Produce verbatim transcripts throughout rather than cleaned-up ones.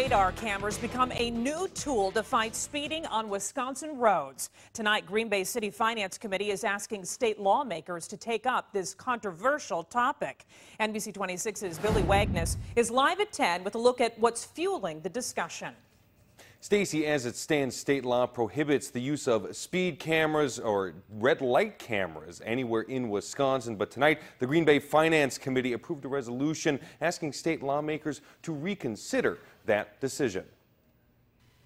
radar cameras become a new tool to fight speeding on Wisconsin roads. Tonight, Green Bay City Finance Committee is asking state lawmakers to take up this controversial topic. N B C twenty-six's Billy Wagness is live at ten with a look at what's fueling the discussion. Stacy, as it stands, state law prohibits the use of speed cameras or red light cameras anywhere in Wisconsin. But tonight, the Green Bay Finance Committee approved a resolution asking state lawmakers to reconsider that decision.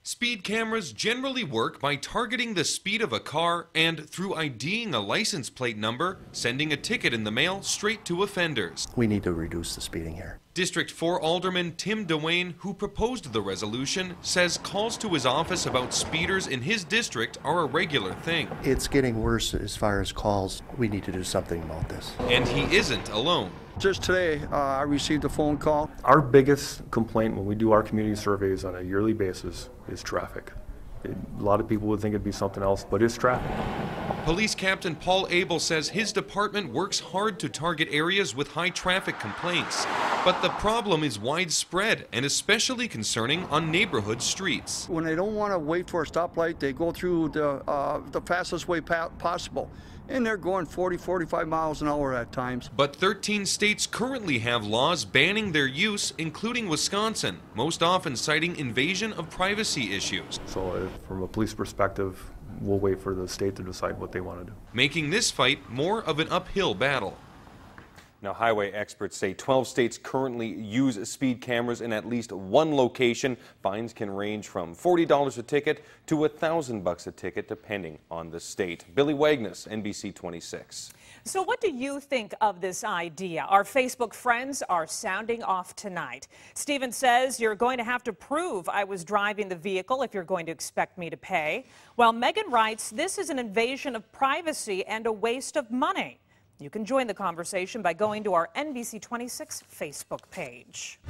Speed cameras generally work by targeting the speed of a car and, through IDing a license plate number, sending a ticket in the mail straight to offenders. We need to reduce the speeding here. District four Alderman Tim DeWayne, who proposed the resolution, says calls to his office about speeders in his district are a regular thing. It's getting worse as far as calls. We need to do something about this. And he isn't alone. Just today, uh, I received a phone call. Our biggest complaint when we do our community surveys on a yearly basis is traffic. It, a lot of people would think it'd be something else, but it's traffic. Police Captain Paul Abel says his department works hard to target areas with high traffic complaints. But the problem is widespread and especially concerning on neighborhood streets. When they don't want to wait for a stoplight, they go through the, uh, the fastest way possible. And they're going forty, forty-five miles an hour at times. But thirteen states currently have laws banning their use, including Wisconsin, most often citing invasion of privacy issues. So uh, from a police perspective, we'll wait for the state to decide what they want to do. Making this fight more of an uphill battle. Now, highway experts say twelve states currently use speed cameras in at least one location. Fines can range from forty dollars a ticket to one thousand dollars a ticket, depending on the state. Billy Wagness, N B C twenty-six. So what do you think of this idea? Our Facebook friends are sounding off tonight. Steven says, you're going to have to prove I was driving the vehicle if you're going to expect me to pay. While Megan writes, this is an invasion of privacy and a waste of money. You can join the conversation by going to our N B C twenty-six Facebook page.